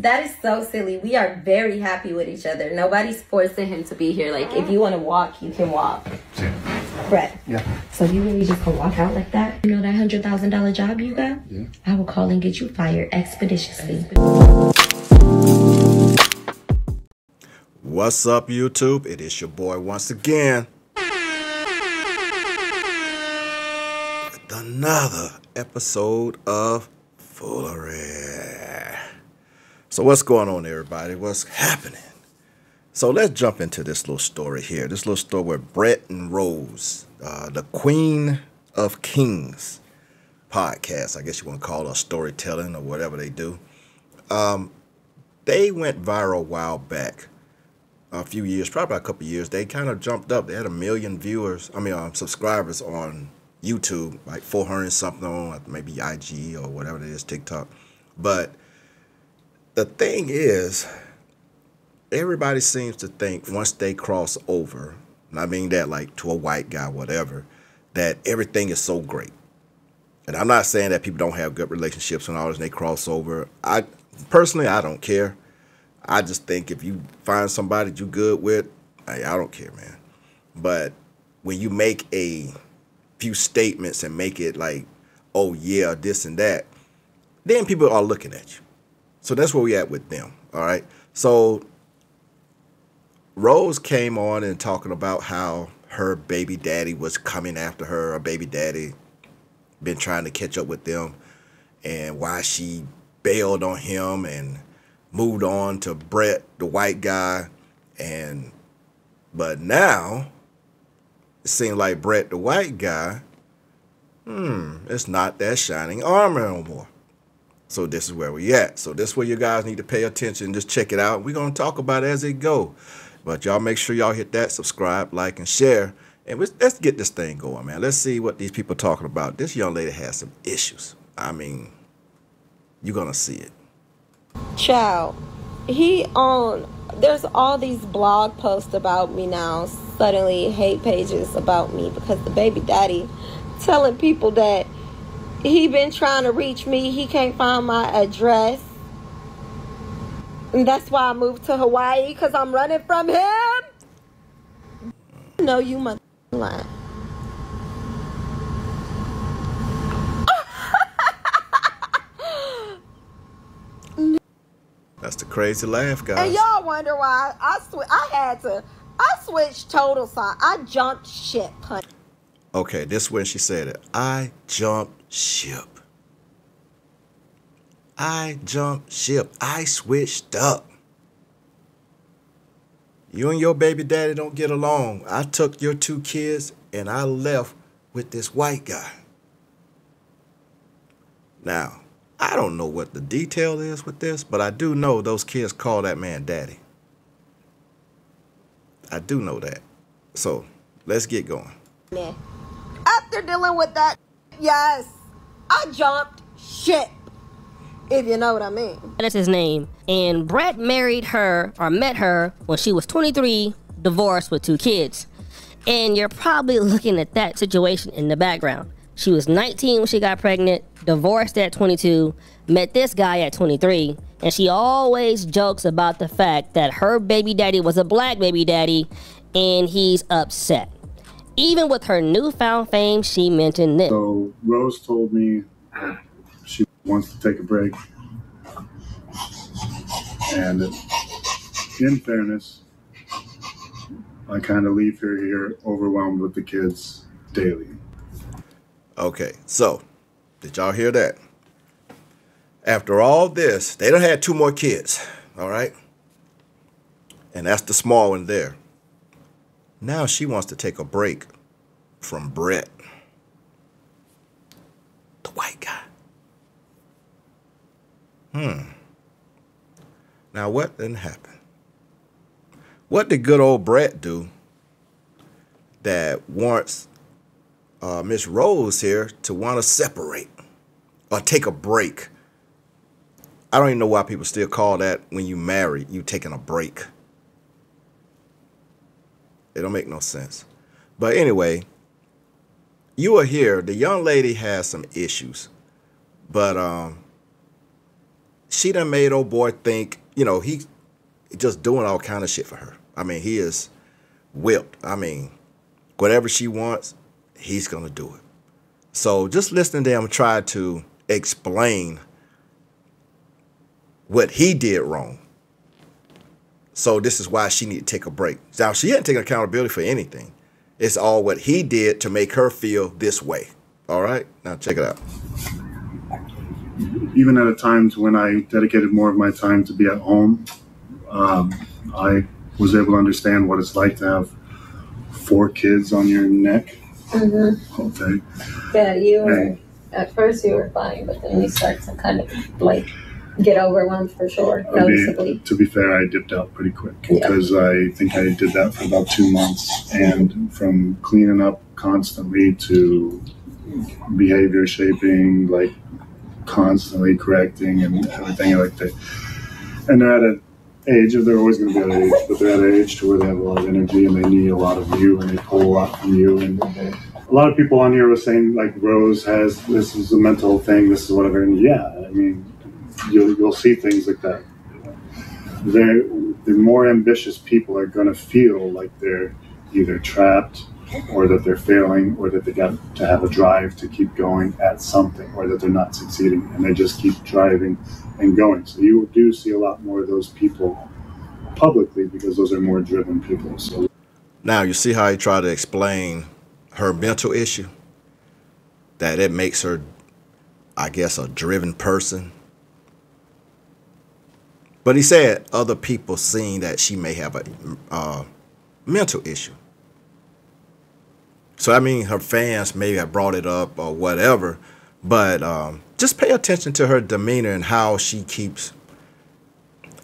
That is so silly. We are very happy with each other. Nobody's forcing him to be here. Like, if you want to walk, you can walk. Brett. Yeah. So you really just gonna walk out like that? You know that $100,000 job you got? Yeah. I will call and get you fired expeditiously. What's up, YouTube? It is your boy once again. With another episode of Foolery. So what's going on, everybody? What's happening? So let's jump into this little story here. This little story where Brett and Rose, the Queen of Kings podcast, I guess you want to call it, storytelling or whatever they do. They went viral a while back, a few years, probably a couple years. They kind of jumped up. They had 1 million viewers, subscribers on YouTube, like 400 something on maybe IG or whatever it is, TikTok. But the thing is, everybody seems to think once they cross over, and I mean that like to a white guy, whatever, that everything is so great. And I'm not saying that people don't have good relationships and all this and they cross over. Personally, I don't care. I just think if you find somebody that you good with, I don't care, man. But when you make a few statements and make it like, oh yeah, this and that, then people are looking at you. So that's where we at with them, all right? So Rose came on and talking about how her baby daddy was coming after her, her baby daddy been trying to catch up with them, and why she bailed on him and moved on to Brett, the white guy. But now it seems like Brett, the white guy, it's not that shining armor no more. So this is where we at. So this is where you guys need to pay attention. Just check it out. We're going to talk about it as it go. But y'all make sure y'all hit that subscribe, like, and share. And let's get this thing going, man. Let's see what these people are talking about. This young lady has some issues. I mean, you're going to see it. Child, there's all these blog posts about me now. Suddenly hate pages about me because the baby daddy telling people that he been trying to reach me. He can't find my address. And that's why I moved to Hawaii, because I'm running from him. No, you must lie. That's the crazy laugh, guys. And y'all wonder why I switched total sign. I jumped ship, honey. Okay, this is when she said it. I jumped ship. I jumped ship. I switched up. You and your baby daddy don't get along. I took your two kids and I left with this white guy. Now, I don't know what the detail is with this, but I do know those kids call that man daddy. I do know that. So, let's get going. Yeah. After dealing with that, yes, I jumped ship, if you know what I mean. That's his name. And Brett married her, or met her, when she was 23, divorced with 2 kids. And you're probably looking at that situation in the background. She was 19 when she got pregnant, divorced at 22, met this guy at 23, and she always jokes about the fact that her baby daddy was a black baby daddy, and he's upset. Even with her newfound fame, she mentioned this. So Rose told me she wants to take a break. And in fairness, I kind of leave her here overwhelmed with the kids daily. Okay, so did y'all hear that? After all this, they done had 2 more kids, all right? And that's the small one there. Now she wants to take a break from Brett, the white guy. Now what then happened? What did good old Brett do that warrants Miss Rose here to want to separate or take a break? I don't even know why people still call that when you marry, you taking a break. It don't make no sense. But anyway, you will hear the young lady has some issues. But she done made old boy think, you know, he just doing all kind of shit for her. I mean, he is whipped. I mean, whatever she wants, he's going to do it. So just listening to him try to explain what he did wrong. So this is why she needed to take a break. Now, she hadn't taken accountability for anything. It's all what he did to make her feel this way. All right? Now, check it out. Even at a times when I dedicated more of my time to be at home, I was able to understand what it's like to have 4 kids on your neck. Mm-hmm. Okay. Yeah, you were, and at first you were fine, but then you start to kind of like get overwhelmed for sure, noticeably. To be fair, I dipped out pretty quick because I think I did that for about 2 months. And from cleaning up constantly to behavior shaping, like constantly correcting and everything like that. And they're at an age, they're always going to be at an age, but they're at an age to where they have a lot of energy and they need a lot of you and they pull a lot from you. And a lot of people on here were saying, like, Rose has, this is a mental thing, this is whatever. And yeah, I mean, you'll see things like that. The more ambitious people are going to feel like they're either trapped or that they're failing or that they got to have a drive to keep going at something or that they're not succeeding and they just keep driving and going. So you do see a lot more of those people publicly because those are more driven people. So now you see how he tried to explain her mental issue, that it makes her, I guess, a driven person. But he said other people seeing that she may have a mental issue. So, I mean, her fans maybe have brought it up or whatever, but just pay attention to her demeanor and how she keeps,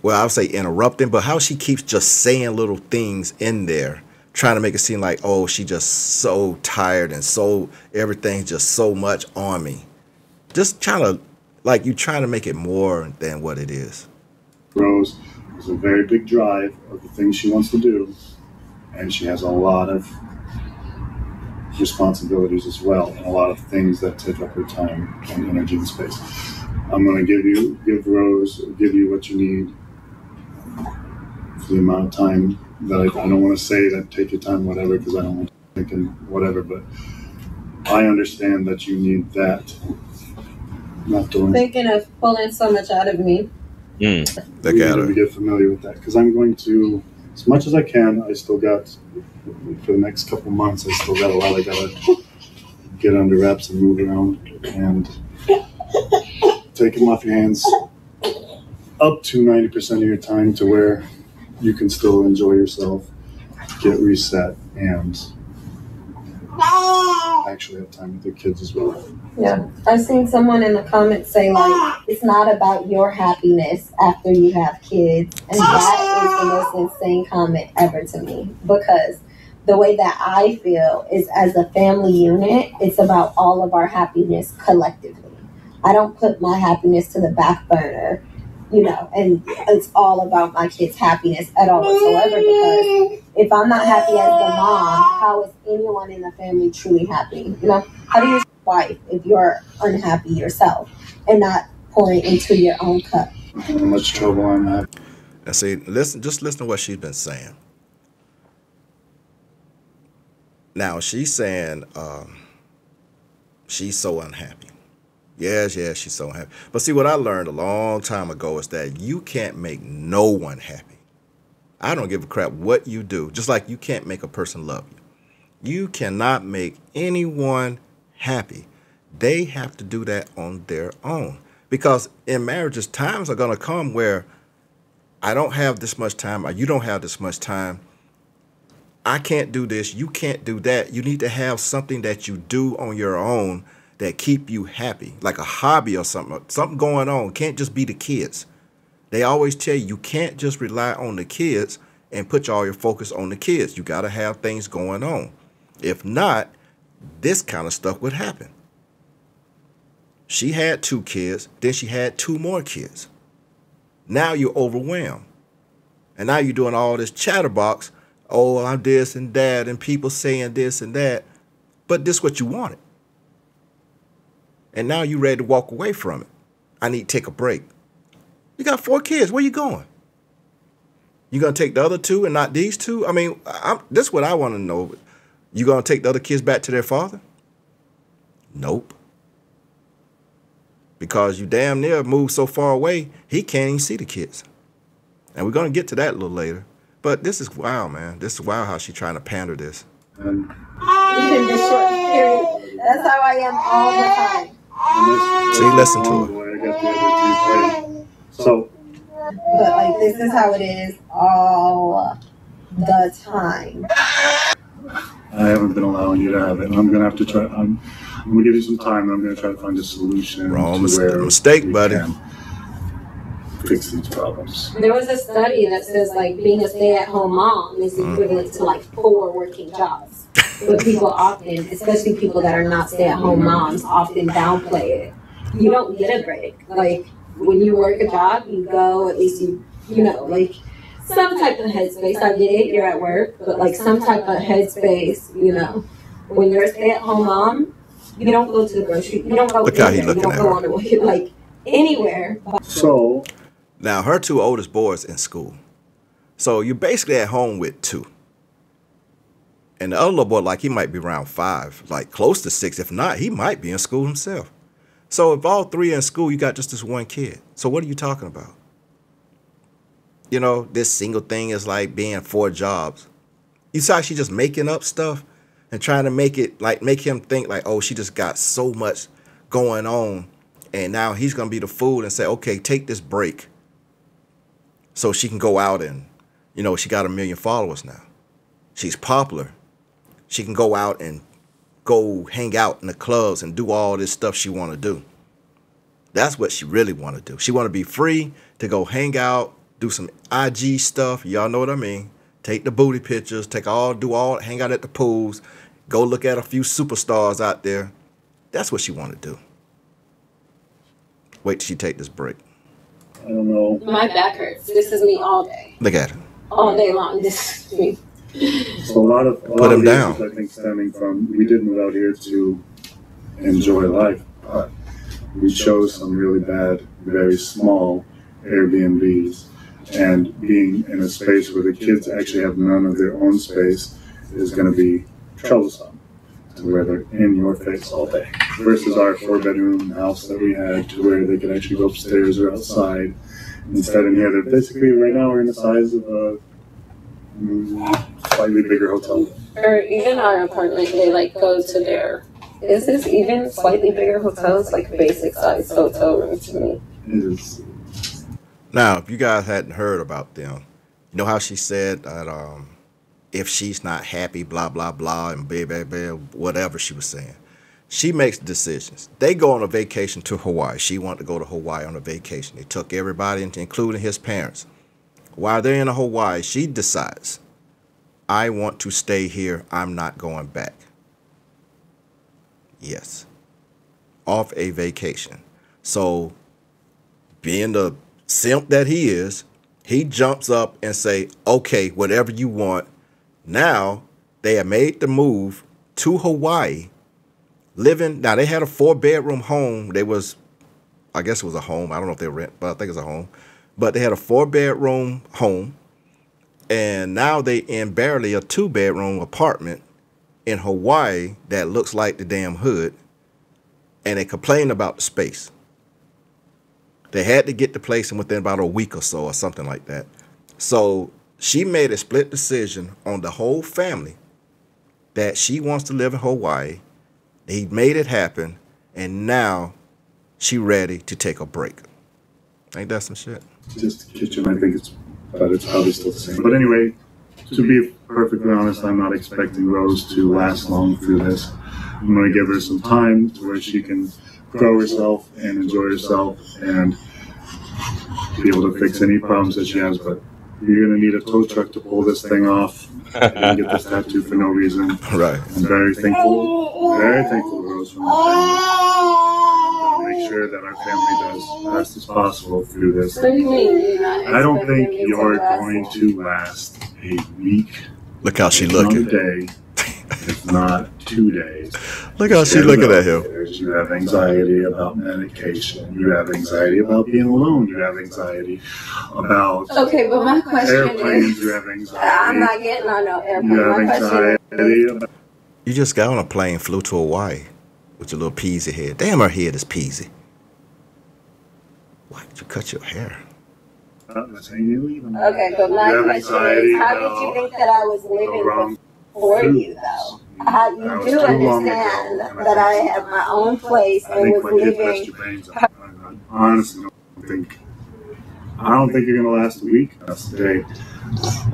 well, I would say interrupting, but how she keeps just saying little things in there, trying to make it seem like, oh, she just so tired and so everything's just so much on me. Just kind of like you're trying to make it more than what it is. Rose has a very big drive of the things she wants to do, and she has a lot of responsibilities as well, and a lot of things that take up her time and energy and space. I'm going to give Rose what you need for the amount of time that I don't want to say that take your time, whatever, because I don't want to think and whatever, but I understand that you need that. Thinking of pulling so much out of me. Mm. Look at her. To get familiar with that, because I'm going to, as much as I can, I still got, for the next couple months, I still got a lot I gotta get under wraps and move around and take them off your hands up to 90% of your time to where you can still enjoy yourself, get reset, and actually have time with their kids as well. Yeah, I've seen someone in the comments say, like, it's not about your happiness after you have kids, and that is the most insane comment ever to me, because the way that I feel is, as a family unit, it's about all of our happiness collectively. I don't put my happiness to the back burner, you know, and it's all about my kids' happiness at all whatsoever, because if I'm not happy as the mom, how is anyone in the family truly happy? You know, how do you wife if you're unhappy yourself and not pouring into your own cup? How much trouble I'm having. And see, just listen to what she's been saying. Now she's saying she's so unhappy. Yes, she's so unhappy. But see, what I learned a long time ago is that you can't make no one happy. I don't give a crap what you do, just like you can't make a person love you. You cannot make anyone happy. They have to do that on their own, because in marriages, times are going to come where I don't have this much time, or you don't have this much time. I can't do this. You can't do that. You need to have something that you do on your own that keep you happy, like a hobby or something going on. Can't just be the kids. They always tell you, you can't just rely on the kids and put all your focus on the kids. You got to have things going on. If not, this kind of stuff would happen. She had 2 kids, then she had 2 more kids. Now you're overwhelmed. And now you're doing all this chatterbox. Oh, I'm this and that, and people saying this and that. But this is what you wanted. And now you're ready to walk away from it. I need to take a break. You got 4 kids. Where you going? You going to take the other 2 and not these 2? I mean, that's what I want to know. You going to take the other kids back to their father? Nope. Because you damn near moved so far away, he can't even see the kids. And we're going to get to that a little later. But this is wild, man. This is wild how she's trying to pander this. In this short period. That's how I am all the time. So you listen to her. So, but like this is how it is all the time. I haven't been allowing you to have it. I'm gonna have to try. I'm gonna give you some time. And I'm gonna try to find a solution. Wrong mistake, buddy. Fix these problems. There was a study that says like being a stay-at-home mom is equivalent to like 4 working jobs. But people often, especially people that are not stay-at-home moms, often downplay it. You don't get a break. Like when you work a job, you go at least you know like some type of headspace. I get it, you're at work, but like some type of headspace. You know, when you're a stay-at-home mom, you don't go to the grocery. You don't go. Look how he's looking at her. Like anywhere. So. Now, her 2 oldest boys in school. So you're basically at home with 2. And the other little boy, like, he might be around 5, like close to 6. If not, he might be in school himself. So if all 3 are in school, you got just this 1 kid. So what are you talking about? You know, this single thing is like being 4 jobs. You saw she just making up stuff and trying to make it, like, make him think, like, oh, she just got so much going on. And now he's going to be the fool and say, okay, take this break. So she can go out and, you know, she got 1 million followers now. She's popular. She can go out and go hang out in the clubs and do all this stuff she want to do. That's what she really want to do. She want to be free to go hang out, do some IG stuff. Y'all know what I mean. Take the booty pictures, hang out at the pools, go look at a few superstars out there. That's what she want to do. Wait till she take this break. I don't know. My back hurts. This is me all day. Look at it. All day long. This is me. So a lot of down. I think stemming from we didn't move out here to enjoy life, but we chose some really bad, very small Airbnbs, and being in a space where the kids actually have none of their own space is going to be troublesome. To where they're in your face all day. Versus our 4-bedroom house that we had to where they could actually go upstairs or outside. Instead in here, they're basically, right now we're in the size of a slightly bigger hotel. Or even our apartment, they like go to their, is this even slightly bigger hotels? Like basic size hotel room to me. It is. Now, if you guys hadn't heard about them, you know how she said that, if she's not happy, blah, blah, blah, and blah, blah, blah, whatever she was saying. She makes decisions. They go on a vacation to Hawaii. She wanted to go to Hawaii on a vacation. They took everybody, including his parents. While they're in Hawaii, she decides, I want to stay here. I'm not going back. Yes. Off a vacation. So being the simp that he is, he jumps up and say, okay, whatever you want. Now, they have made the move to Hawaii, living. Now, they had a 4-bedroom home. They was, I guess it was a home. I don't know if they rent, but I think it's a home. But they had a 4-bedroom home, and now they in barely a 2-bedroom apartment in Hawaii that looks like the damn hood, and they complained about the space. They had to get the place in within about a week or so or something like that. So she made a split decision on the whole family that she wants to live in Hawaii. He made it happen, and now she ready to take a break. Ain't that some shit? Just the kitchen, I think it's probably still the same. But anyway, to be perfectly honest, I'm not expecting Rose to last long through this. I'm going to give her some time to where she can grow herself and enjoy herself and be able to fix any problems that she has, but you're going to need a tow truck to pull this thing off and get this tattoo for no reason. Right. I'm very thankful to Rose for my family. Make sure that our family does the best as possible through this. I don't think you're going to last a week. Look how she looking. Day. It's not 2 days. Look how she's looking at him. You have anxiety about medication. You have anxiety about being alone. You have anxiety about airplanes. You have anxiety. I'm not getting on no airplane. You have anxiety about... You just got on a plane, flew to Hawaii with your little peasy hair. Damn, her head is peasy. Why did you cut your hair? Okay, but my question is, how did you think that I was living for you, though? You do understand that I have my own place and was living. Honestly, I don't think you're going to last a week. That's the day.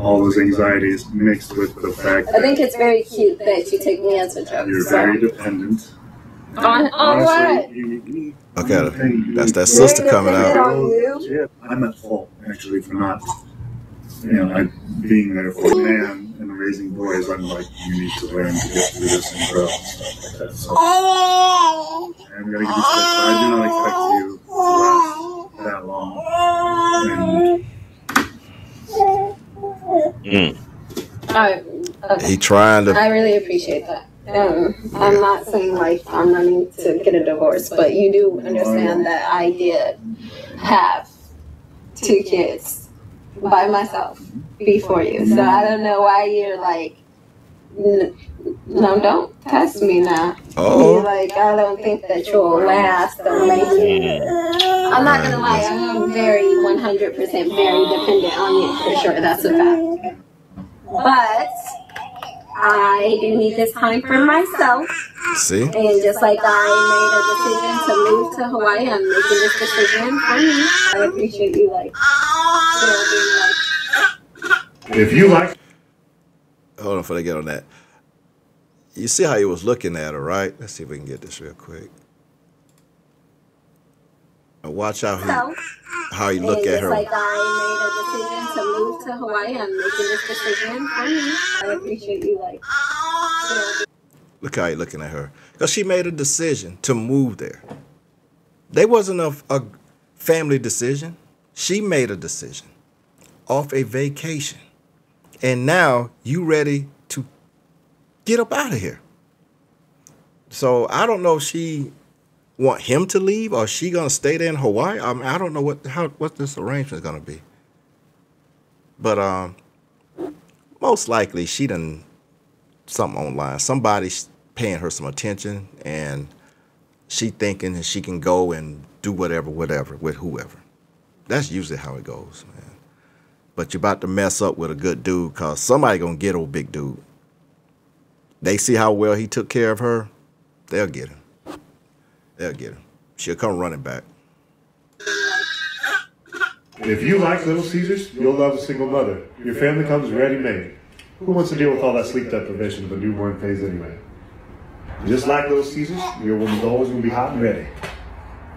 All those anxieties mixed with the fact. I think it's very cute that you take me as a joke. You're very dependent. On what? Okay, that's that sister coming out. I'm at fault actually for not, being there for a man and raising boys. I'm like, you need to learn to get through this and grow and stuff like that. So I'm gonna give you space, but I do not expect you to last that long. And okay. He trying to. I really appreciate that. I'm not saying like I'm running to get a divorce, but you do understand that I did have 2 kids by myself before you. So I don't know why you're like, no, don't test me now. Oh. You're like, I don't think that you'll last or make it. I'm not going to lie, I'm very 100% very dependent on you for sure. That's a fact. But... I do need this time for myself. See? And just like I made a decision to move to Hawaii, I'm making this decision for me. I appreciate you, like, still being like... If you like... Hold on before I get on that. You see how he was looking at her, right? Let's see if we can get this real quick. Now watch out how he look at her. Like I made a decision to move to Hawaii, I'm making this decision for me. I appreciate you, like... Look how you're looking at her. Because she made a decision to move there. They wasn't a family decision. She made a decision off a vacation. And now you ready to get up out of here. So I don't know if she want him to leave or she going to stay there in Hawaii. I mean, I don't know what this arrangement is going to be. But most likely she done something online. Somebody's paying her some attention, and she thinking that she can go and do whatever with whoever. That's usually how it goes, man. But you're about to mess up with a good dude because somebody going to get old big dude. They see how well he took care of her. They'll get him. They'll get him. She'll come running back. If you like Little Caesars, you'll love a single mother. Your family comes ready-made. Who wants to deal with all that sleep deprivation of the newborn phase anyway? Just like Little Caesars, your woman's always going to be hot and ready.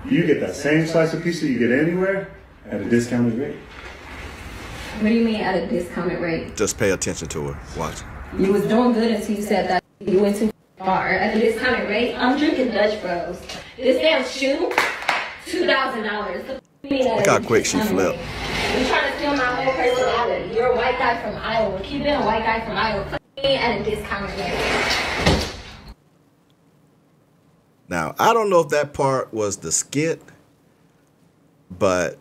You get that same slice of pizza you get anywhere at a discounted rate. What do you mean at a discounted rate? Just pay attention to her. Watch. You was doing good until you said that you went too far. At a discounted rate, I'm drinking Dutch Bros. This damn shoe, $2,000. Look how quick she flipped. You trying to steal my whole personality. You're a white guy from Iowa. Keep being a white guy from Iowa. At a discount rate. Now, I don't know if that part was the skit, but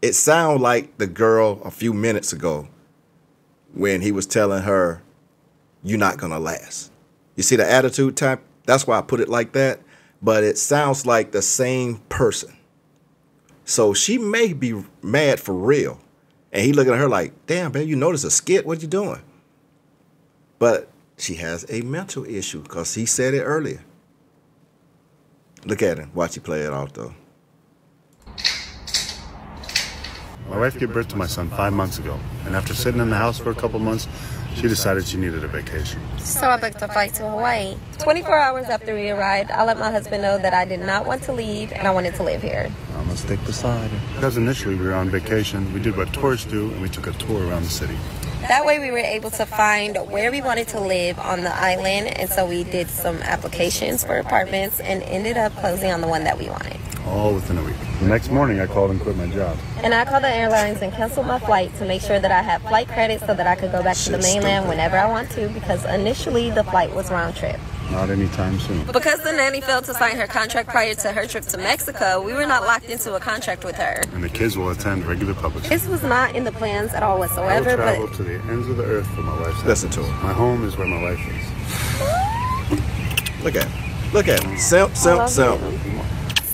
it sounded like the girl a few minutes ago when he was telling her, you're not going to last. You see the attitude type? That's why I put it like that. But it sounds like the same person. So she may be mad for real. And he looking at her like, damn, man, you notice a skit? What you doing? But she has a mental issue because he said it earlier. Look at him. Watch you play it off, though. My wife gave birth to my son 5 months ago. And after sitting in the house for a couple months, she decided she needed a vacation. So I booked a flight to Hawaii. 24 hours after we arrived, I let my husband know that I did not want to leave and I wanted to live here. Let's take the side. Because initially we were on vacation, we did what tourists do, and we took a tour around the city. That way we were able to find where we wanted to live on the island, and so we did some applications for apartments and ended up closing on the one that we wanted. all within a week. The next morning, I called and quit my job. And I called the airlines and canceled my flight to make sure that I had flight credits so that I could go back to the mainland whenever I want to, because initially the flight was round trip. Not anytime soon. Because the nanny failed to sign her contract prior to her trip to Mexico, we were not locked into a contract with her. And the kids will attend regular public school. This was not in the plans at all whatsoever. I will travel to the ends of the earth for my wife's. Listen to him. My home is where my wife is. Look at him. Look at him. Sell.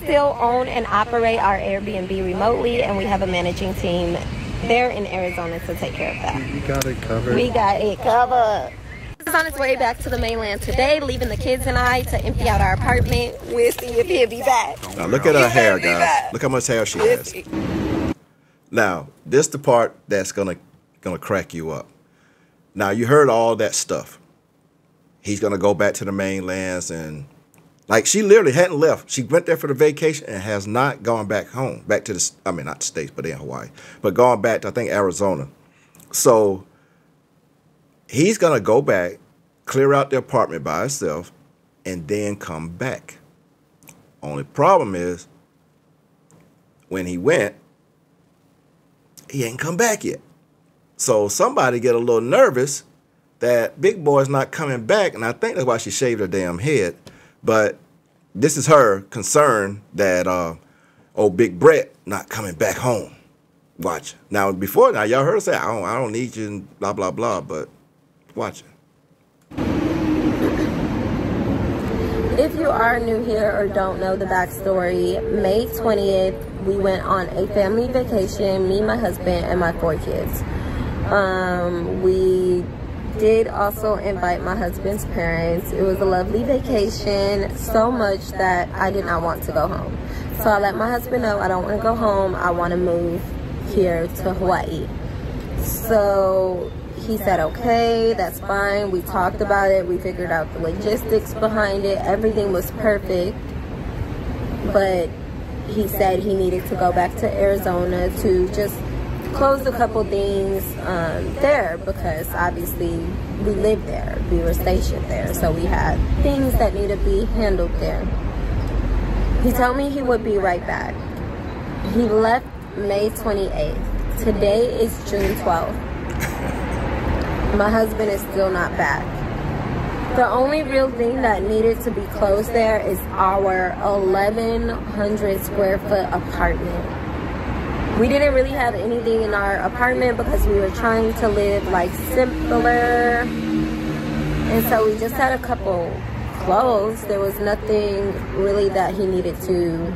Still own and operate our Airbnb remotely, and we have a managing team there in Arizona to take care of that. We got it covered. We got it covered. He's on his way back to the mainland today, leaving the kids and I to empty out our apartment. We'll see if he'll be back. Now look at her hair, guys. Look how much hair she has. Now, this is the part that's gonna crack you up. Now, you heard all that stuff. He's gonna go back to the mainlands, and like, she literally hadn't left. She went there for the vacation and has not gone back home, back to the, I mean, not the States, but in Hawaii, but gone back to, I think, Arizona. So he's going to go back, clear out the apartment by herself, and then come back. Only problem is, when he went, he ain't come back yet. So somebody get a little nervous that Big Boy's not coming back, and I think that's why she shaved her damn head. But this is her concern that old Big Brett not coming back home. Watch. Now, before now, y'all heard her say, I don't need you and blah, blah, blah, but... Watch it. If you are new here or don't know the backstory, May 20th, we went on a family vacation, me, my husband, and my 4 kids. We did also invite my husband's parents. It was a lovely vacation, so much that I did not want to go home. So I let my husband know I don't want to go home. I want to move here to Hawaii. So he said, okay, that's fine. We talked about it. We figured out the logistics behind it. Everything was perfect. But he said he needed to go back to Arizona to just close a couple things there, because obviously we lived there. We were stationed there. So we had things that needed to be handled there. He told me he would be right back. He left May 28th. Today is June 12th. My husband is still not back. The only real thing that needed to be closed there is our 1,100 square foot apartment. We didn't really have anything in our apartment because we were trying to live like simpler. And so we just had a couple clothes. There was nothing really that he needed to,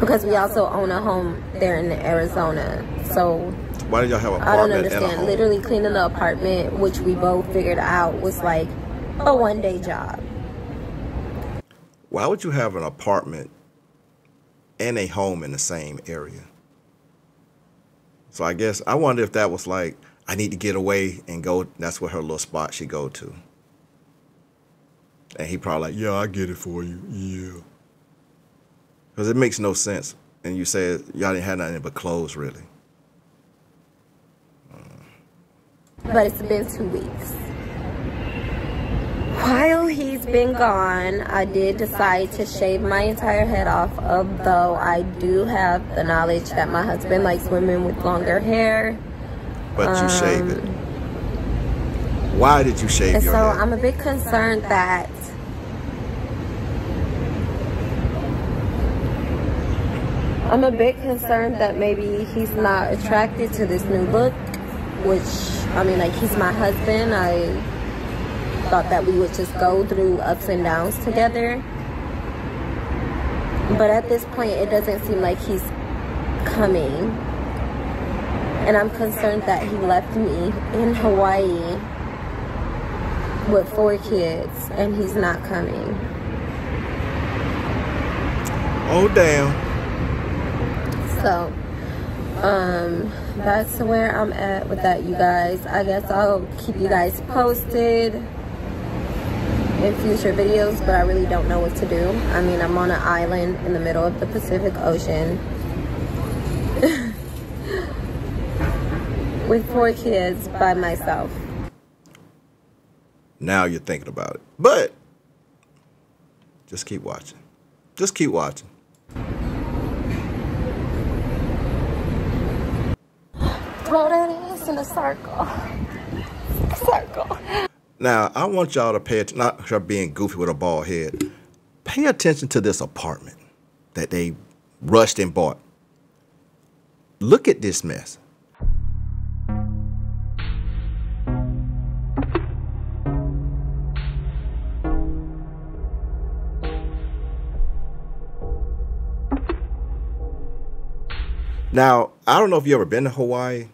because we also own a home there in Arizona. So why did y'all have an apartment? I don't understand. Literally cleaning the apartment, which we both figured out was like a one-day job. Why would you have an apartment and a home in the same area? So I guess I wonder if that was like, I need to get away and go. That's what her little spot she go to. And he probably like, yeah, I get it for you. Yeah. Because it makes no sense. And you said y'all didn't have nothing but clothes, really. But it's been 2 weeks. While he's been gone, I did decide to shave my entire head off, although I do have the knowledge that my husband likes women with longer hair. But you shave it. Why did you shave your head? So I'm a bit concerned that maybe he's not attracted to this new look. Which, I mean, like, he's my husband. I thought that we would just go through ups and downs together. But at this point, it doesn't seem like he's coming. And I'm concerned that he left me in Hawaii with 4 kids, and he's not coming. Oh, damn. So... that's where I'm at with that, you guys. I guess I'll keep you guys posted in future videos, but I really don't know what to do. I mean, I'm on an island in the middle of the Pacific Ocean with 4 kids by myself. Now you're thinking about it, but just keep watching. Roll their knees in a circle. Circle. Now, I want y'all to pay attention, not sure being goofy with a bald head. Pay attention to this apartment that they rushed and bought. Look at this mess. Now, I don't know if you've ever been to Hawaii.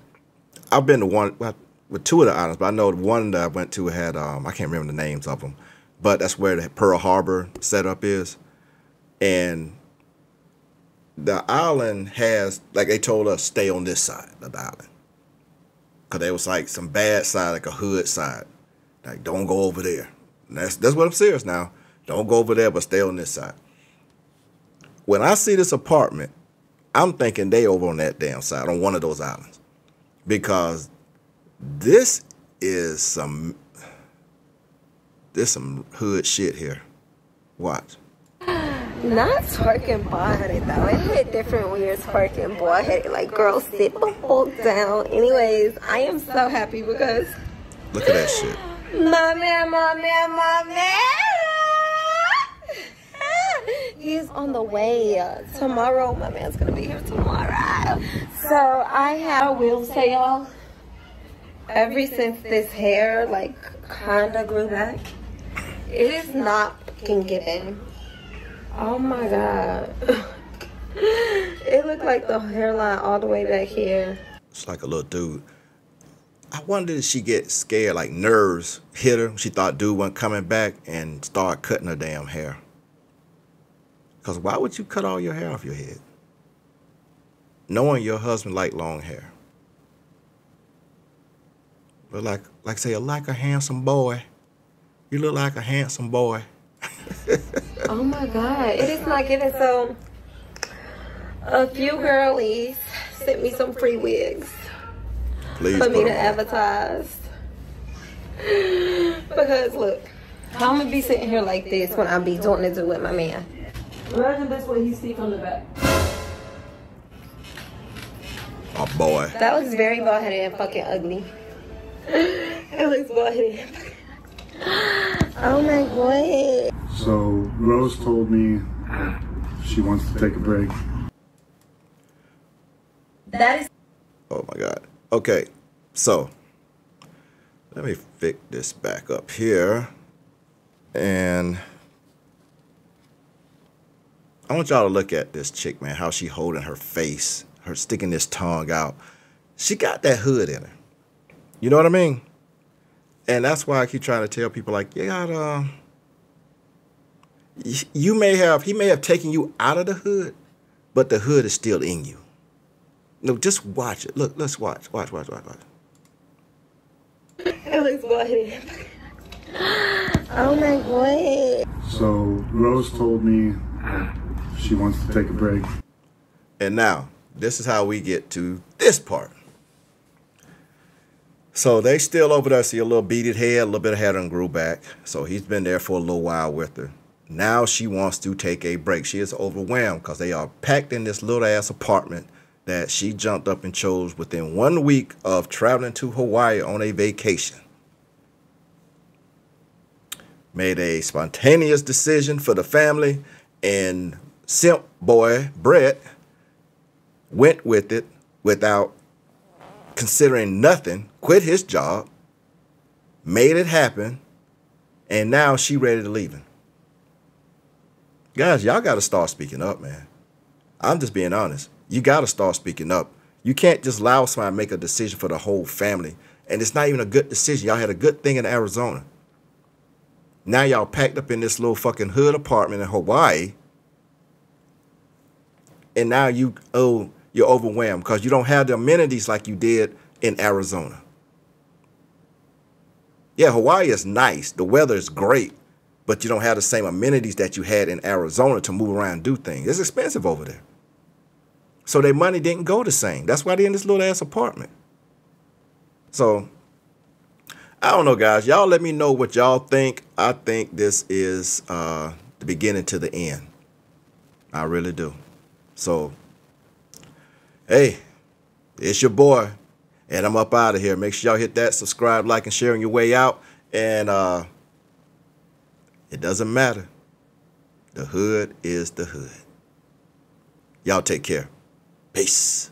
I've been to one, well, with two of the islands, but I know the one that I went to had, I can't remember the names of them, but that's where the Pearl Harbor setup is. And the island has, like they told us, stay on this side of the island. Because there was like some bad side, like a hood side. Like, don't go over there. And that's what I'm serious now. Don't go over there, but stay on this side. When I see this apartment, I'm thinking they over on that damn side, on one of those islands. Because this is some, there's some hood shit here. Watch. Not twerking bald headed though. It hit different when you're twerking bald headed. Like, girl, sit the fuck down. Anyways, I am so happy because look at that shit. My man. He's on the way tomorrow. My man's gonna be here tomorrow. So I will say, y'all, ever since this hair like kinda grew back, it is not fucking given. Oh my god. It looked like the hairline all the way back here. It's like a little dude. I wonder if she get scared, like nerves hit her. She thought dude wasn't coming back and started cutting her damn hair. Cause why would you cut all your hair off your head? Knowing your husband liked long hair. But like say, you like a handsome boy. You look like a handsome boy. Oh my God, it is not giving. So a few girlies sent me some free wigs for me to advertise. Because look, I'm gonna be sitting here like this when I be doing this with my man. Imagine that's what he see from the back. Oh boy. That was very bald headed and fucking ugly. It looks bald headed and fucking oh my god. So Rose told me she wants to take a break. That is. Oh my god. Okay, so let me fix this back up here, and I want y'all to look at this chick, man. How she holding her face, her sticking this tongue out. She got that hood in her. You know what I mean? And that's why I keep trying to tell people, like, you gotta, you may have, he may have taken you out of the hood, but the hood is still in you. No, just watch it. Look, let's watch. Watch. It looks bloody. Oh my god. So Rose told me she wants to take a break. And now, this is how we get to this part. So they still over there, see a little beaded hair, a little bit of hair done grew back. So he's been there for a little while with her. Now she wants to take a break. She is overwhelmed because they are packed in this little ass apartment that she jumped up and chose within 1 week of traveling to Hawaii on a vacation. Made a spontaneous decision for the family, and simp boy Brett went with it without considering nothing, quit his job, made it happen, and now she ready to leave him. Guys, y'all got to start speaking up, man. I'm just being honest. You got to start speaking up. You can't just allow somebody to make a decision for the whole family, and it's not even a good decision. Y'all had a good thing in Arizona. Now y'all packed up in this little fucking hood apartment in Hawaii, and now you owe. You're overwhelmed because you don't have the amenities like you did in Arizona. Yeah, Hawaii is nice. The weather is great, but you don't have the same amenities that you had in Arizona to move around and do things. It's expensive over there. So their money didn't go the same. That's why they're in this little ass apartment. So I don't know, guys. Y'all let me know what y'all think. I think this is the beginning to the end. I really do. So hey, it's your boy, And I'm up out of here. Make sure y'all hit that subscribe, like, and share on your way out. And it doesn't matter. The hood is the hood. Y'all take care. Peace.